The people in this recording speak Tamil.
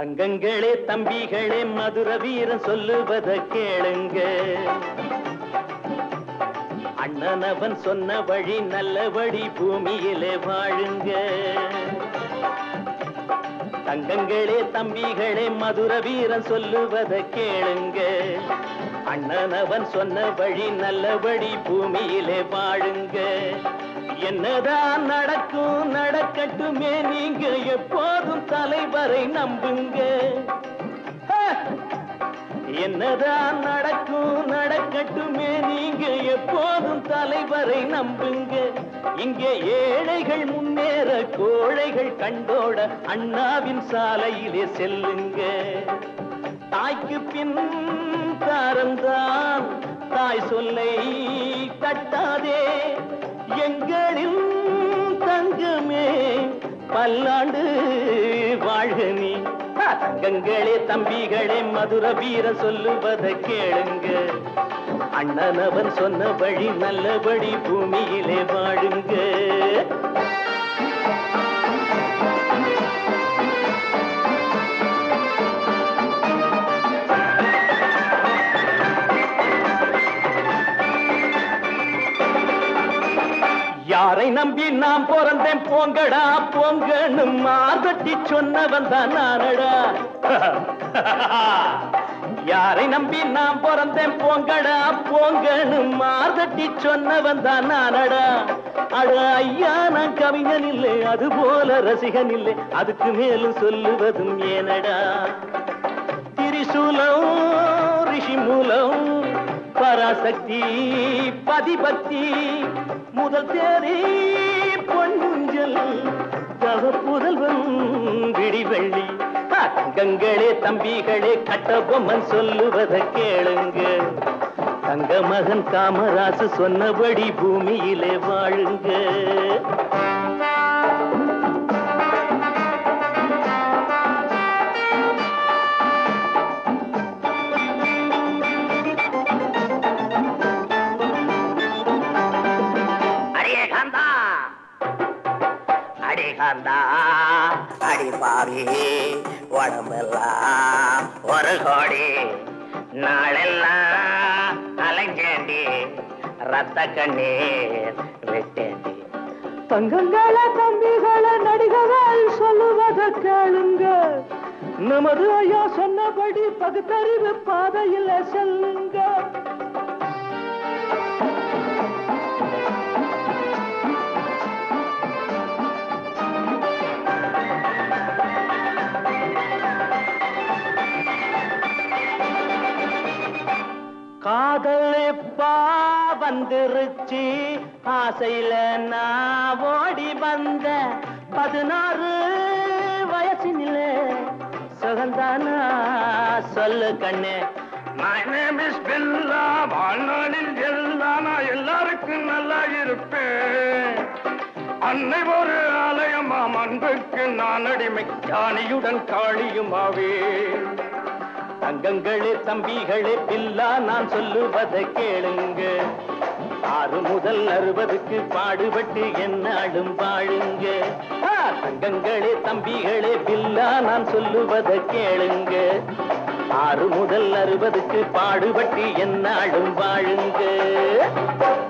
தங்கங்களே தம்பிகளே மதுர வீரன் சொல்லுவத கேளுங்க. அண்ணன் அவன் சொன்ன வழி நல்ல வழி, பூமியிலே வாழுங்க. தங்கங்களே தம்பிகளே மதுர வீரன் சொல்லுவத கேளுங்க. அண்ணன் அவன் சொன்ன வழி நல்ல வழி, பூமியிலே வாழுங்க. என்னதான் நடக்கும் நடக்கட்டுமே, நீங்க எப்போதும் தலைவரை நம்புங்க. என்னதான் நடக்கும் நடக்கட்டுமே, நீங்க எப்போதும் தலைவரை நம்புங்க. இங்கே ஏழைகள் முன்னேற, கோழைகள் கண்டோட அண்ணாவின் சாலையிலே செல்லுங்க. தாய்க்கு பின் தாரம்தான், தாய் சொல்லை தட்டாதே எங்களின் தங்கமே, பல்லாண்டு வாழ்க நீ. தங்கங்களே தம்பிகளே மதுர வீர சொல்லுவதை கேளுங்க. அண்ணன் அவன் சொன்ன வழி நல்லபடி, பூமியிலே வாழுங்க. யாரை நம்பி நாம் பிறந்தேன் போங்கடா போங்கன்னு மார்கட்டி சொன்னவன் தான் நானடா. யாரை நம்பி நாம் பிறந்தேன் போங்கடா போங்கன்னு மார்கட்டி சொன்னவன் தான் நானடா. அட ஐயா, நான் கவிஞன் இல்லை, அது போல ரசிகன் இல்லை, அதுக்கு மேலும் சொல்லுவதும் ஏனடா. திரிசூலம் ரிஷி மூலம் பராசக்தி பதிபக்தி முதல் தேரி பொன்முஞ்சல் தகப்புதல்வன் விடிவெள்ளி. தங்கங்களே தம்பிகளே கட்டபொம்மன் சொல்லுவதை கேளுங்க. தங்க மகன் காமராசு சொன்னபடி, பூமியிலே வாழுங்க. அடிப்பாவி உடம்பெல்லாம் ஒரு கோடி, நாளெல்லாம் அலைஞ்சேண்டி, ரத்த கண்ணீர் விட்டேண்டி. தங்கங்களே தம்பிகளே நடிகர்கள் சொல்லுவதை கேளுங்க. நமது ஐயா சொன்னபடி பகுத்தறிவு பாதையில் செல்லுங்க. காதலிப்பா வந்துருச்சு, ஆசையில நான் ஓடி வந்த 16 வயசினில சுகந்தானா சொல்லு கண்ணு. My name is Bella, வாழ்நாளில் எல்லானா எல்லாருக்கும் நல்லா இருப்பேன். அன்னை ஒரு ஆலயமா அன்புக்கு நான் அடிமை, ஞானியுடன் காளியுமாவே. தங்கங்களே தம்பிகளே பில்லா நான் சொல்லுவதை கேளுங்க. 6 முதல் 60க்கு பாடுபட்டு என்னாலும் வாழுங்க. தங்கங்களே தம்பிகளே பில்லா நான் சொல்லுவதை கேளுங்க. 6 முதல் 60க்கு பாடுபட்டு என்னாலும் வாழுங்க.